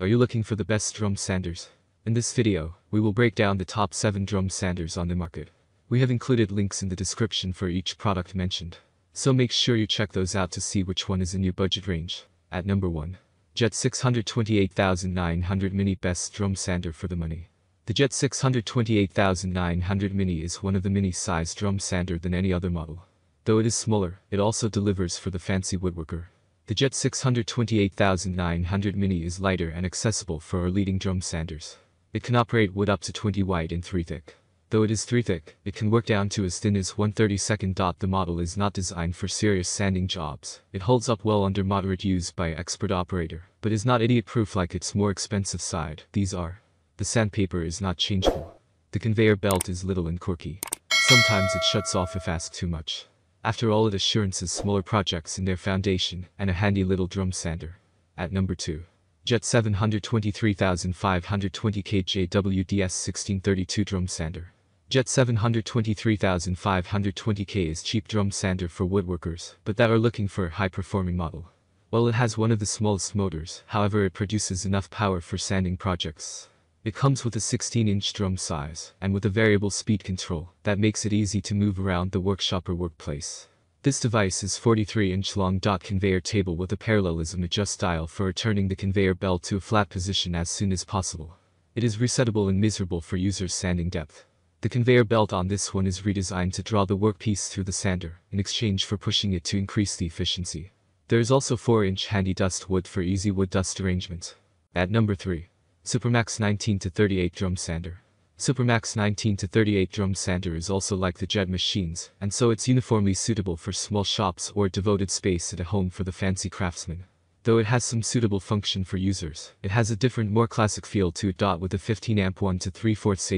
Are you looking for the best drum sanders? In this video, we will break down the top 7 drum sanders on the market. We have included links in the description for each product mentioned, so make sure you check those out to see which one is in your budget range. At number 1, JET 628900 MINI Best Drum Sander for the Money. The JET 628900 MINI is one of the mini-sized drum sander than any other model. Though it is smaller, it also delivers for the fancy woodworker. The JET 628900 MINI is lighter and accessible for our leading drum sanders. It can operate wood up to 20 wide and 3 thick. Though it is 3 thick, it can work down to as thin as 1/32. The model is not designed for serious sanding jobs. It holds up well under moderate use by expert operator, but is not idiot-proof like its more expensive side. These are: the sandpaper is not changeable. The conveyor belt is little and quirky. Sometimes it shuts off if asked too much. After all, it assurances smaller projects in their foundation, and a handy little drum sander. At number 2. JET 723520K JWDS-1632 Drum Sander. JET 723520K is cheap drum sander for woodworkers, but that are looking for a high-performing model. While it has one of the smallest motors, however, it produces enough power for sanding projects. It comes with a 16-inch drum size, and with a variable speed control that makes it easy to move around the workshop or workplace. This device is 43-inch long. Conveyor table with a parallelism adjust dial for returning the conveyor belt to a flat position as soon as possible. It is resettable and miserable for users' sanding depth. The conveyor belt on this one is redesigned to draw the workpiece through the sander, in exchange for pushing it to increase the efficiency. There is also 4-inch handy dust wood for easy wood dust arrangement. At number 3. Supermax 19-38 Drum Sander. Supermax 19-38 Drum Sander is also like the JET machines, and so it's uniformly suitable for small shops or devoted space at a home for the fancy craftsman. Though it has some suitable function for users, it has a different, more classic feel to it. With a 15-amp 1-3/4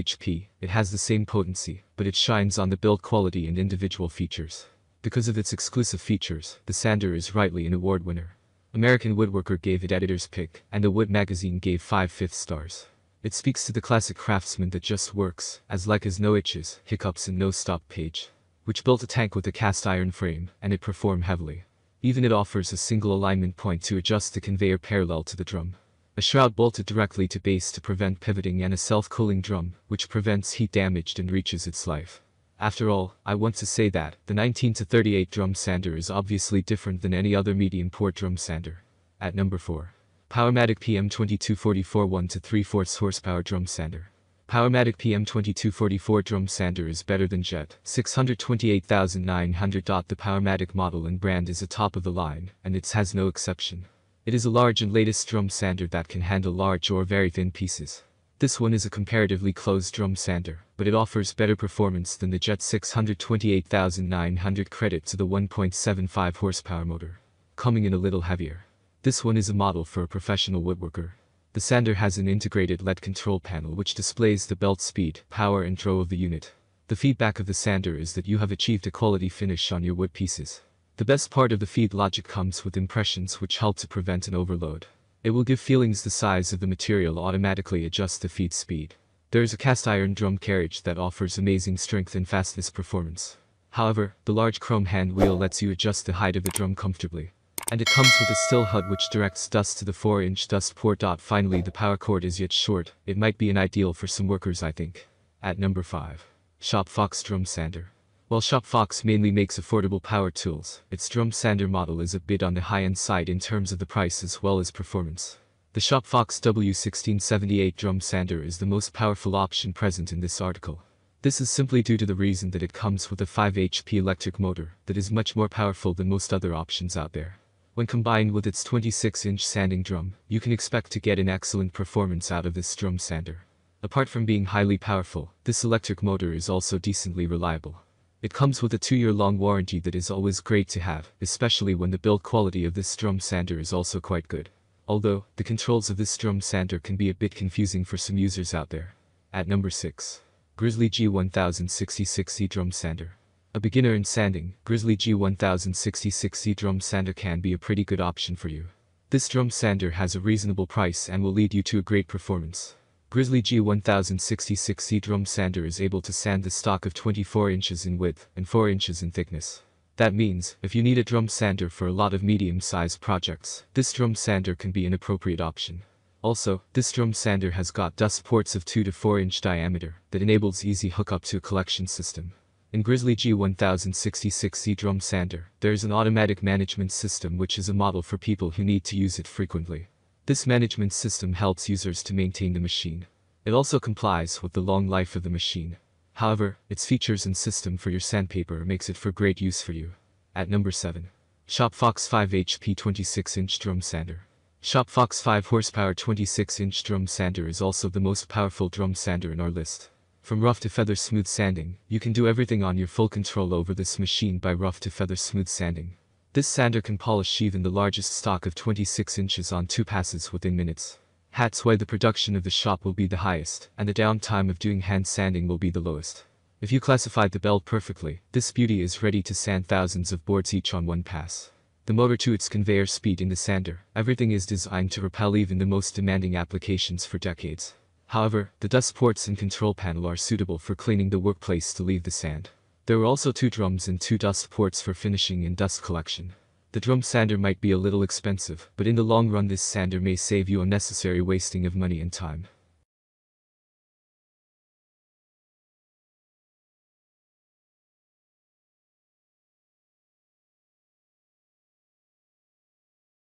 HP, it has the same potency, but it shines on the build quality and individual features. Because of its exclusive features, the sander is rightly an award winner. American Woodworker gave it editor's pick, and the Wood magazine gave 5/5 stars. It speaks to the classic craftsman that just works, as like as no itches, hiccups and no stop page. Which built a tank with a cast iron frame, and it performed heavily. Even it offers a single alignment point to adjust the conveyor parallel to the drum. A shroud bolted directly to base to prevent pivoting, and a self-cooling drum, which prevents heat damage and reaches its life. After all, I want to say that the 19-38 drum sander is obviously different than any other medium-port drum sander. At number 4. Powermatic pm 2244 1-3/4 horsepower drum sander. Powermatic pm 2244 drum sander is better than JET 628900. The Powermatic model and brand is a top of the line, and it has no exception. It is a large and latest drum sander that can handle large or very thin pieces. This one is a comparatively closed drum sander, but it offers better performance than the JET 628900. Credit to the 1.75 horsepower motor. Coming in a little heavier. This one is a model for a professional woodworker. The sander has an integrated LED control panel which displays the belt speed, power and throw of the unit. The feedback of the sander is that you have achieved a quality finish on your wood pieces. The best part of the feed logic comes with impressions which help to prevent an overload. It will give feelings the size of the material, automatically adjust the feed speed. There is a cast iron drum carriage that offers amazing strength and fastness performance. However, the large chrome hand wheel lets you adjust the height of the drum comfortably. And it comes with a still HUD which directs dust to the 4-inch dust port. Finally, the power cord is yet short. It might be an ideal for some workers, I think. At number 5. Shop Fox Drum Sander. While Shop Fox mainly makes affordable power tools, its drum sander model is a bit on the high-end side in terms of the price as well as performance. The Shop Fox W1678 drum sander is the most powerful option present in this article. This is simply due to the reason that it comes with a 5 HP electric motor that is much more powerful than most other options out there. When combined with its 26-inch sanding drum, you can expect to get an excellent performance out of this drum sander. Apart from being highly powerful, this electric motor is also decently reliable. It comes with a 2-year-long warranty that is always great to have, especially when the build quality of this drum sander is also quite good. Although, the controls of this drum sander can be a bit confusing for some users out there. At number 6. Grizzly G1066Z Drum Sander. A beginner in sanding, Grizzly G1066Z Drum Sander can be a pretty good option for you. This drum sander has a reasonable price and will lead you to a great performance. Grizzly G1066Z Drum Sander is able to sand the stock of 24 inches in width and 4 inches in thickness. That means, if you need a drum sander for a lot of medium-sized projects, this drum sander can be an appropriate option. Also, this drum sander has got dust ports of 2 to 4 inch diameter that enables easy hookup to a collection system. In Grizzly G1066Z drum sander, there is an automatic management system which is a model for people who need to use it frequently. This management system helps users to maintain the machine. It also complies with the long life of the machine. However, its features and system for your sandpaper makes it for great use for you. At number 7. Shop Fox 5HP 26-inch drum sander. Shop Fox 5HP 26-inch drum sander is also the most powerful drum sander in our list. From rough to feather smooth sanding, you can do everything on your full control over this machine by rough to feather smooth sanding. This sander can polish even the largest stock of 26 inches on 2 passes within minutes. That's why the production of the shop will be the highest, and the downtime of doing hand sanding will be the lowest. If you classified the belt perfectly, this beauty is ready to sand thousands of boards each on 1 pass. The motor to its conveyor speed in the sander, everything is designed to repel even the most demanding applications for decades. However, the dust ports and control panel are suitable for cleaning the workplace to leave the sand. There are also 2 drums and 2 dust ports for finishing and dust collection. The drum sander might be a little expensive, but in the long run this sander may save you unnecessary wasting of money and time.